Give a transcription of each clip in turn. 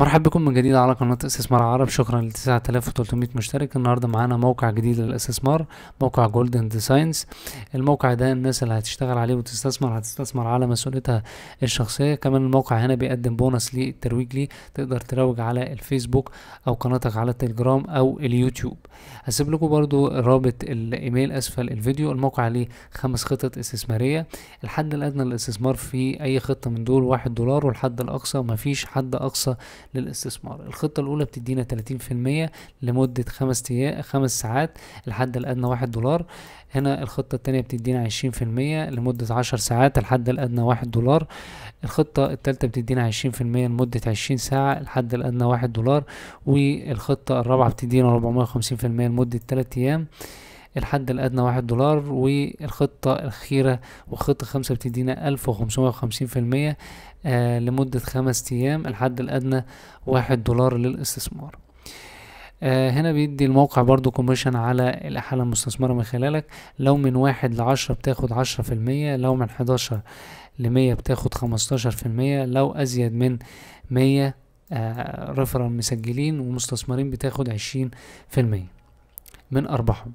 مرحبا بكم من جديد على قناة استثمار عرب. شكرا ل 9300 مشترك. النهارده معانا موقع جديد للاستثمار، موقع جولدن ديزاينز. الموقع ده الناس اللي هتشتغل عليه وتستثمر هتستثمر على مسؤوليتها الشخصية. كمان الموقع هنا بيقدم بونص للترويج ليه، تقدر تروج على الفيسبوك او قناتك على التليجرام او اليوتيوب. هسيب لكم برضو رابط الايميل اسفل الفيديو. الموقع ليه 5 خطط استثمارية. الحد الادنى للاستثمار في اي خطة من دول $1، والحد الاقصى مفيش حد اقصى للاستثمار. الخطة الأولى بتدينا 30% لمدة 5 ساعات، الحد الأدنى $1. هنا الخطة التانية بتدينا 20% لمدة 10 ساعات، الحد الأدنى $1. الخطة التالتة بتدينا 20% لمدة 20 ساعة، الحد الأدنى $1. والخطة الرابعة بتدينا 450% لمدة 3 أيام، الحد الأدنى $1. والخطة الأخيرة وخطة 5 بتدينا 1550% لمدة 5 أيام، الحد الأدنى $1 للاستثمار. هنا بيدي الموقع برضو كوميشن على الأحالة المستثمرة من خلالك. لو من 1 ل10 بتاخد 10%، لو من 11 ل100 بتاخد 15%، لو أزيد من 100 ريفرال مسجلين ومستثمرين بتاخد 20% من أرباحهم.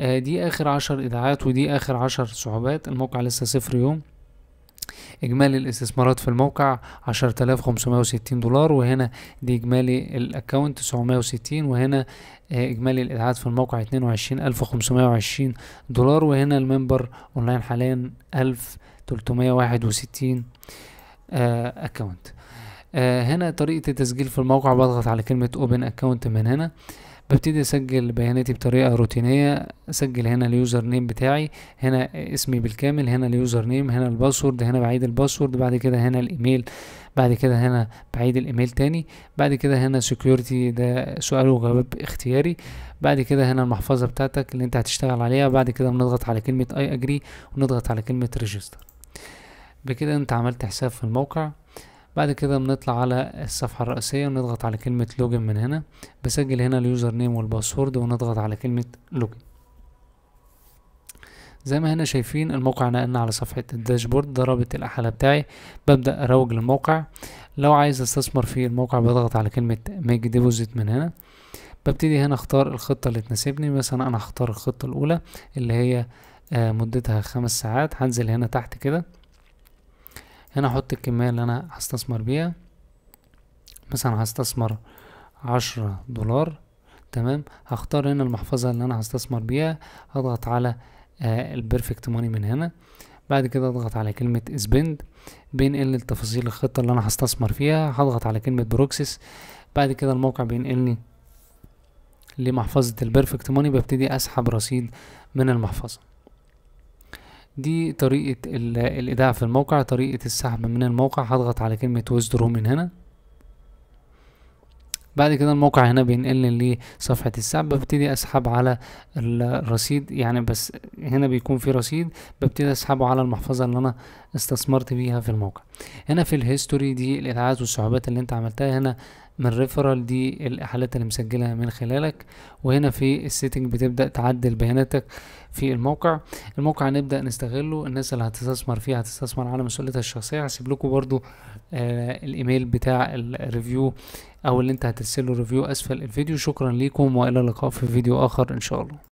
دي آخر 10 إيداعات ودي آخر 10 صعوبات. الموقع لسه 0 يوم. إجمالي الاستثمارات في الموقع $10560، وهنا دي إجمالي الأكاونت 960، وهنا إجمالي الإيداعات في الموقع $22520، وهنا الممبر أونلاين حاليا 1361 أكاونت. هنا طريقة التسجيل في الموقع، بضغط على كلمة أوبن أكاونت. من هنا ببتدي اسجل بياناتي بطريقه روتينيه. اسجل هنا اليوزر نيم بتاعي، هنا اسمي بالكامل، هنا اليوزر نيم، هنا الباسورد، هنا بعيد الباسورد، بعد كده هنا الايميل، بعد كده هنا بعيد الايميل تاني، بعد كده هنا سكيورتي ده سؤال وجواب اختياري، بعد كده هنا المحفظه بتاعتك اللي انت هتشتغل عليها، بعد كده بنضغط على كلمه اي اجري ونضغط على كلمه ريجستر. بكده انت عملت حساب في الموقع. بعد كده بنطلع على الصفحة الرئيسية ونضغط على كلمة لوجن. من هنا بسجل هنا اليوزر نيم والباسورد ونضغط على كلمة لوجن. زي ما هنا شايفين الموقع نقلنا على صفحة الداشبورد، ده رابط الأحالة بتاعي. ببدأ أروج للموقع. لو عايز أستثمر في الموقع بضغط على كلمة ميك ديبوزيت. من هنا ببتدي هنا أختار الخطة اللي تناسبني. مثلا أنا هختار الخطة الأولى اللي هي مدتها 5 ساعات. هنزل هنا تحت كده، هنا احط الكمية اللي انا هستثمر بيها. مثلا هستثمر $10، تمام. هختار هنا المحفظة اللي انا هستثمر بيها، هضغط على البرفكت ماني من هنا، بعد كده اضغط على كلمة اسبند. بينقل التفاصيل الخطة اللي انا هستثمر فيها، هضغط على كلمة بروكسس. بعد كده الموقع بينقلني لمحفظة البرفكت ماني، ببتدي اسحب رصيد من المحفظة. دي طريقة الإيداع في الموقع. طريقة السحب من الموقع، هضغط على كلمة ويزدرو من هنا. بعد كده الموقع هنا بينقلني لصفحة السحب، ببتدي أسحب على الرصيد. يعني بس هنا بيكون في رصيد، ببتدي أسحبه على المحفظة اللي أنا استثمرت بيها في الموقع. هنا في الهيستوري دي الإيداعات والصعوبات اللي أنت عملتها. هنا من ريفرال دي الحالات اللي مسجلها من خلالك. وهنا في السيتنج بتبدأ تعدل بياناتك في الموقع. الموقع هنبدأ نستغله. الناس اللي هتستثمر فيه هتستثمر على مسؤوليتها الشخصية. هسيب لكم برضو الإيميل بتاع الريفيو أو اللي أنت هترسله ريفيو أسفل الفيديو. شكرا ليكم وإلى اللقاء في فيديو آخر إن شاء الله.